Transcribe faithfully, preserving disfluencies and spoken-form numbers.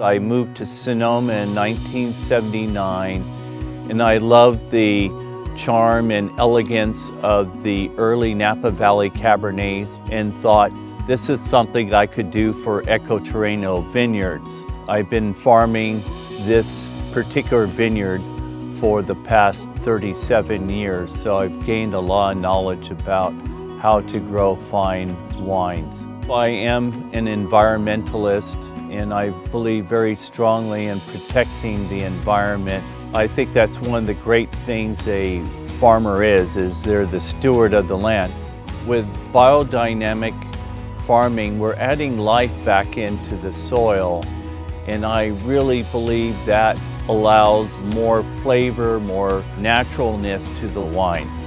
I moved to Sonoma in nineteen seventy-nine, and I loved the charm and elegance of the early Napa Valley Cabernets and thought, this is something I could do for Ecoterreno vineyards. I've been farming this particular vineyard for the past thirty-seven years, so I've gained a lot of knowledge about how to grow fine wines. I am an environmentalist, and I believe very strongly in protecting the environment. I think that's one of the great things a farmer is, is they're the steward of the land. With biodynamic farming, we're adding life back into the soil, and I really believe that allows more flavor, more naturalness to the wines.